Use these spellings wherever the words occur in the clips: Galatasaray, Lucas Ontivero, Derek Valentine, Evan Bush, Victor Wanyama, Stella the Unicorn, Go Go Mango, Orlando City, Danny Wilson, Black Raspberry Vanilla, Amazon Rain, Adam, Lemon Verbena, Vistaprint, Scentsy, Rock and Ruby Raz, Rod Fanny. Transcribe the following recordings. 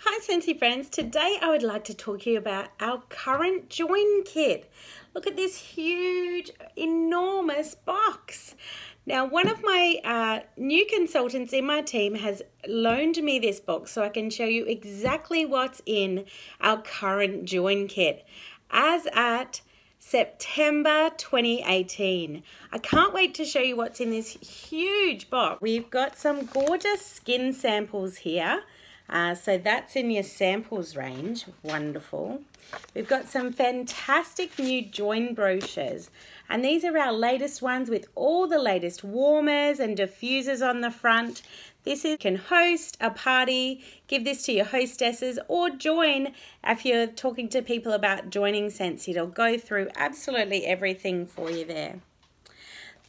Hi Scentsy friends, today I would like to talk to you about our current join kit. Look at this huge, enormous box. Now one of my new consultants in my team has loaned me this box so I can show you exactly what's in our current join kit as at September 2018. I can't wait to show you what's in this huge box. We've got some gorgeous skin samples here. So that's in your samples range, wonderful. We've got some fantastic new join brochures, and these are our latest ones with all the latest warmers and diffusers on the front. This is, you can host a party, give this to your hostesses, or join if you're talking to people about joining Scentsy. It'll go through absolutely everything for you there.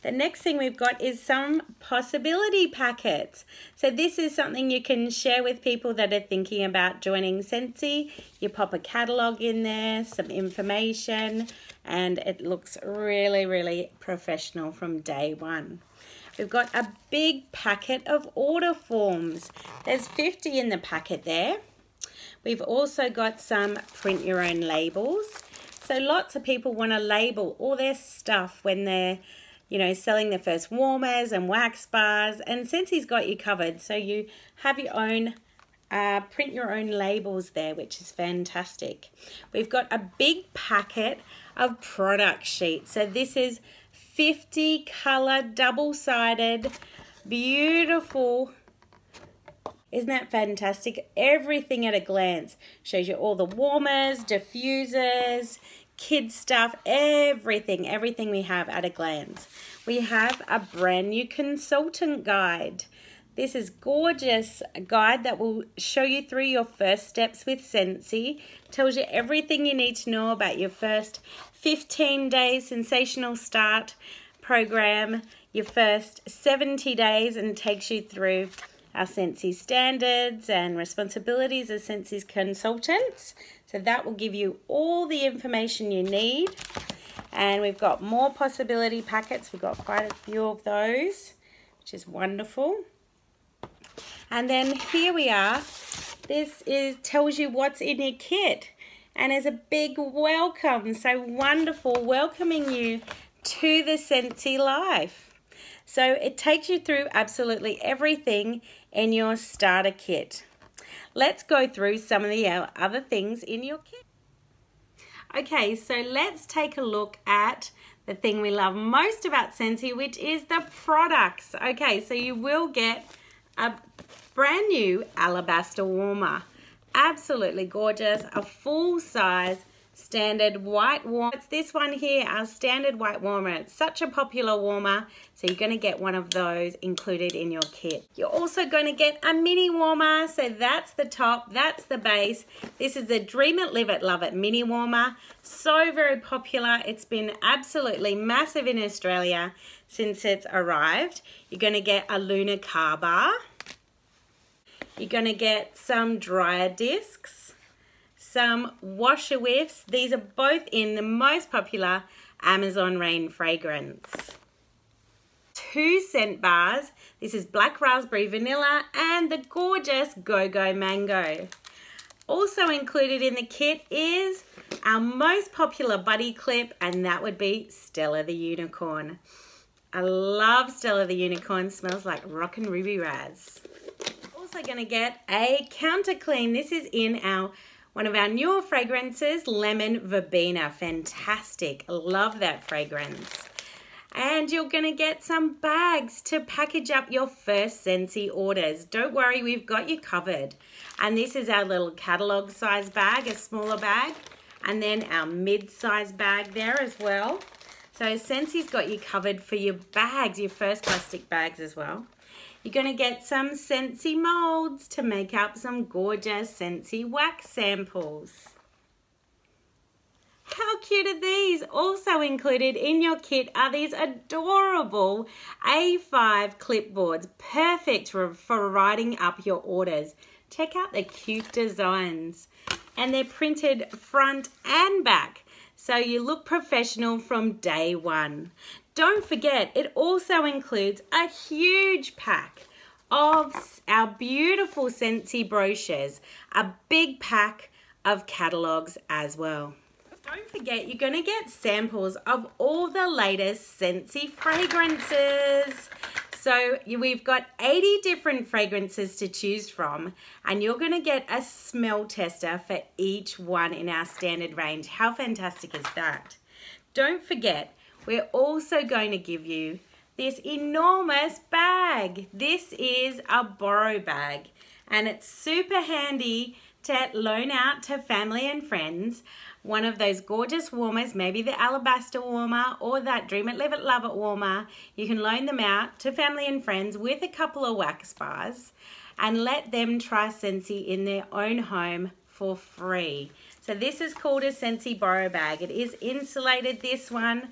The next thing we've got is some possibility packets. So this is something you can share with people that are thinking about joining Scentsy. You pop a catalog in there, some information, and it looks really, really professional from day one. We've got a big packet of order forms. There's 50 in the packet there. We've also got some print your own labels. So lots of people want to label all their stuff when they're selling the first warmers and wax bars, and Scentsy has got you covered. So you have your own, print your own labels there, which is fantastic. We've got a big packet of product sheets. So this is 50 color, double-sided, beautiful. Isn't that fantastic? Everything at a glance. Shows you all the warmers, diffusers, kids stuff, everything we have at a glance. We have a brand new consultant guide. This is gorgeous guide that will show you through your first steps with Scentsy. Tells you everything you need to know about your first 15-day sensational start program, your first 70 days, and takes you through our Scentsy standards and responsibilities as Scentsy's consultants. So that will give you all the information you need. And we've got more possibility packets. We've got quite a few of those, which is wonderful. And then here we are. This tells you what's in your kit. And there's a big welcome. So wonderful, welcoming you to the Scentsy life. So it takes you through absolutely everything in your starter kit. Let's go through some of the other things in your kit. Okay, so let's take a look at the thing we love most about Scentsy, which is the products. Okay, so you will get a brand new alabaster warmer. Absolutely gorgeous, a full size standard white warmer. It's this one here, our standard white warmer. It's such a popular warmer, so you're going to get one of those included in your kit. You're also going to get a mini warmer, so that's the top, that's the base. This is the Dream It, Live It, Love It mini warmer. So very popular. It's been absolutely massive in Australia since it's arrived. You're going to get a lunar car bar. You're going to get some dryer discs. Some washer whiffs. These are both in the most popular Amazon Rain fragrance. 2 scent bars. This is Black Raspberry Vanilla and the gorgeous Go Go Mango. Also included in the kit is our most popular buddy clip, and that would be Stella the Unicorn. I love Stella the Unicorn. Smells like Rock and Ruby Raz. Also going to get a counter clean. This is in our one of our newer fragrances, Lemon Verbena. Fantastic, love that fragrance. And you're gonna get some bags to package up your first Scentsy orders. Don't worry, we've got you covered. And this is our little catalog size bag, a smaller bag, and then our mid-size bag there as well. So Scentsy's got you covered for your bags, your first plastic bags as well. You're going to get some Scentsy molds to make up some gorgeous Scentsy wax samples. How cute are these? Also included in your kit are these adorable A5 clipboards, perfect for writing up your orders. Check out the cute designs. And they're printed front and back, so you look professional from day one. Don't forget, it also includes a huge pack of our beautiful Scentsy brochures, a big pack of catalogs as well. Don't forget, you're going to get samples of all the latest Scentsy fragrances. So we've got 80 different fragrances to choose from, and you're going to get a smell tester for each one in our standard range. How fantastic is that? Don't forget, we're also going to give you this enormous bag. This is a borrow bag, and it's super handy to loan out to family and friends. One of those gorgeous warmers, maybe the alabaster warmer or that Dream It, Live It, Love It warmer. You can loan them out to family and friends with a couple of wax bars and let them try Scentsy in their own home for free. So this is called a Scentsy borrow bag. It is insulated, this one.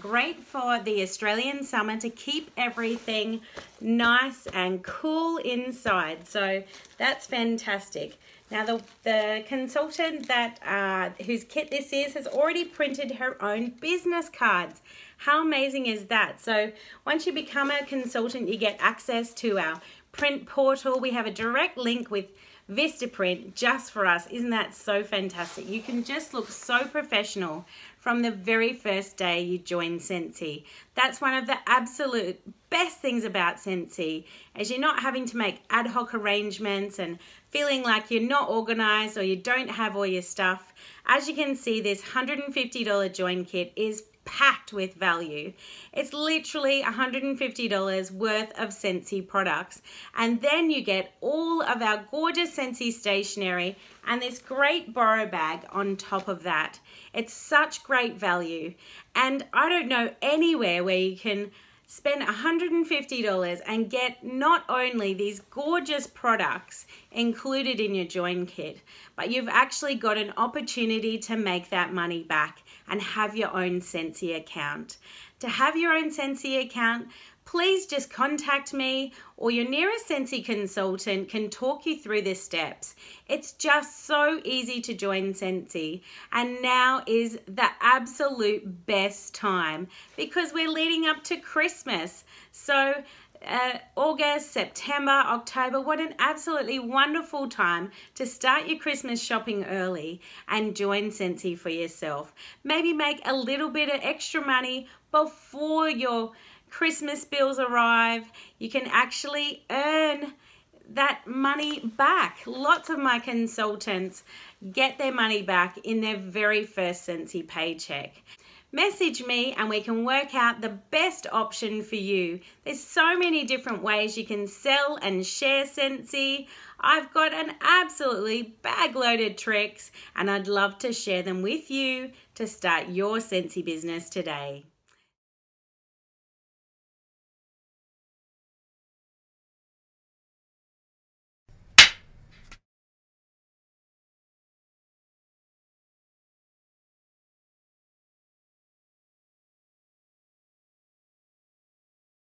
Great for the Australian summer to keep everything nice and cool inside. So that's fantastic. Now the consultant that whose kit this is has already printed her own business cards. How amazing is that? So once you become a consultant, you get access to our print portal. We have a direct link with Vistaprint just for us. Isn't that so fantastic? You can just look so professional from the very first day you join Scentsy. That's one of the absolute best things about Scentsy, is you're not having to make ad hoc arrangements and feeling like you're not organized or you don't have all your stuff. As you can see, this $150 join kit is packed with value. It's literally $150 worth of Scentsy products, and then you get all of our gorgeous Scentsy stationery and this great borrow bag on top of that. It's such great value, and I don't know anywhere where you can spend $150 and get not only these gorgeous products included in your join kit, but you've actually got an opportunity to make that money back and have your own Scentsy account. To have your own Scentsy account, please just contact me, or your nearest Scentsy consultant can talk you through the steps. It's just so easy to join Scentsy, and now is the absolute best time because we're leading up to Christmas. So August, September, October, what an absolutely wonderful time to start your Christmas shopping early and join Scentsy for yourself. Maybe make a little bit of extra money before your Christmas bills arrive. You can actually earn that money back. Lots of my consultants get their money back in their very first Scentsy paycheck. Message me and we can work out the best option for you. There's so many different ways you can sell and share Scentsy. I've got an absolutely bag loaded tricks, and I'd love to share them with you to start your Scentsy business today.